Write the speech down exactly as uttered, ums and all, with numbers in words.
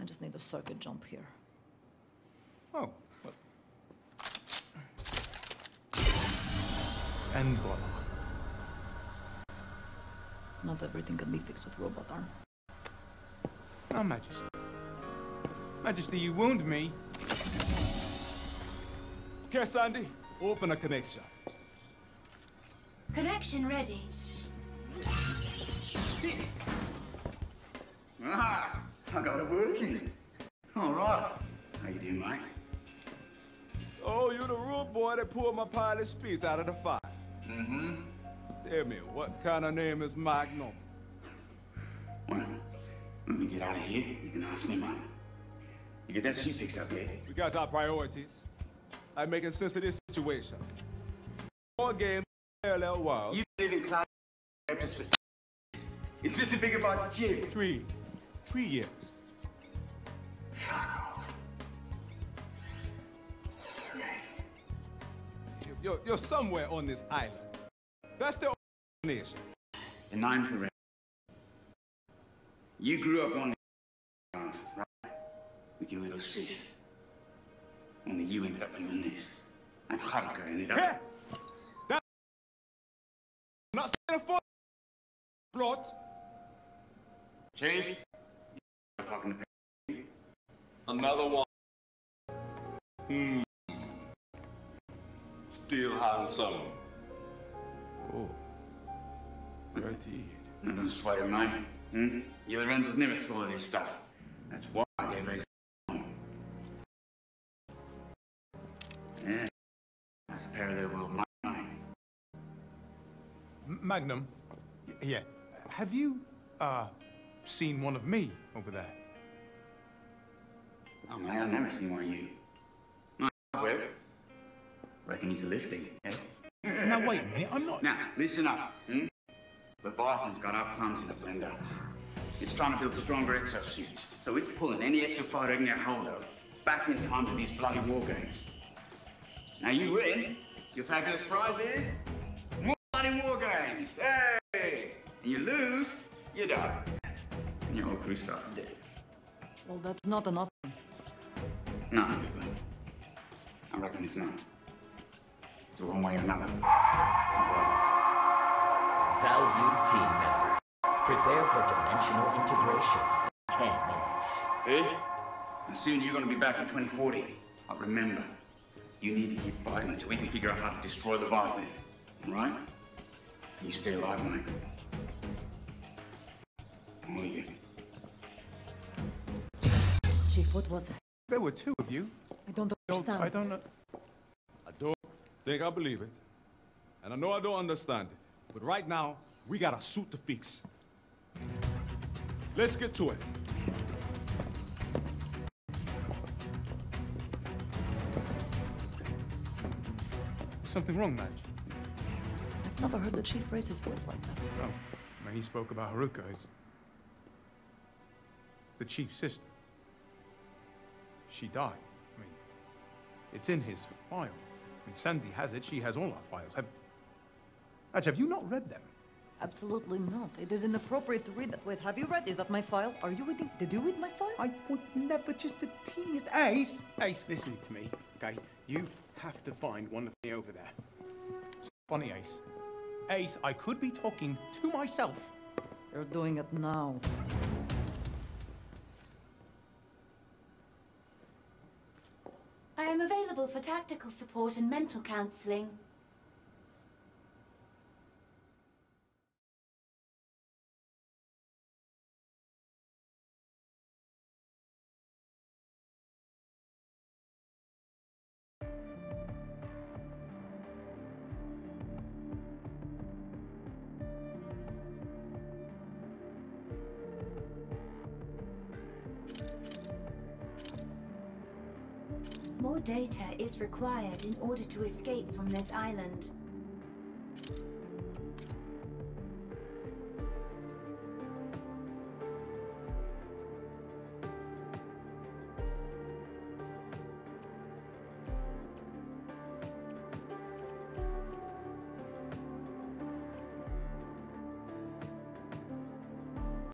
I just need a circuit jump here. Oh. Well. And voila. Not everything can be fixed with robot arm. Oh, Majesty. Majesty, you wound me. Okay, Sandy, open a connection. Connection ready. Ah, I got it working. All right. How you doing, Mike? Oh, you're the rude boy that pulled my pilot's feet out of the fire. Mm-hmm. Tell me, what kind of name is Magnum? Well, when we get out of here, you can ask me mine. You get that suit fixed up there. We got our priorities. I'm making sense of this situation. War game, parallel world. You live in cloud campus for two years. Is this a big about the year? Three. Three years. You're, you're somewhere on this island. That's the nation. And I'm the rest. You grew up on the island, right? With your little sis. Only you ended up doing this. And Haruka ended up. Yeah. That. I'm not saying for blood. Change. You're talking to me. Another one. Hmm. Still handsome. Oh. Righty. I don't sweat it, mate. Hmm? You Lorenzo's never swallowed his stuff. That's why I gave her home. Yeah. That's parallel world, my mind. Magnum? Yeah. Have you, uh, seen one of me over there? Oh, man, I've never seen one of you. Not well. Reckon he's lifting. Yeah. Now wait a minute, I'm not. Now listen up. Hmm? Leviathan's got our plans in the blender. It's trying to build stronger exosuits, so it's pulling any exophyte it can get hold of back in time to these bloody war games. Now you win, your fabulous prize is more bloody war games. Hey! And you lose, you die, and your whole crew starts to dead. Well, that's not an option. No, I reckon it's not. One way or another. Valued team members, prepare for dimensional integration in ten minutes. See? And soon you're going to be back in twenty forty. But remember, you need to keep fighting until we can figure out how to destroy the Leviathan. Alright? You stay alive, mate. All you. Chief, what was that? There were two of you. I don't understand. I don't know. I think I believe it, and I know I don't understand it, but right now, we got a suit to fix. Let's get to it. Something wrong, Mike? I've never heard the chief raise his voice like that. Well, when he spoke about Haruka, it's the chief's sister. She died. I mean, it's in his file. Sandy has it. She has all our files. Have... Actually, have you not read them? Absolutely not. It is inappropriate to read that. Wait, have you read? Is that my file? Are you reading? Did you read my file? I would never. Just the teeniest. Ace! Ace, listen to me, okay? You have to find one of me over there. It's funny, Ace. Ace, I could be talking to myself. You're doing it now. I am available for tactical support and mental counseling. More data is required in order to escape from this island.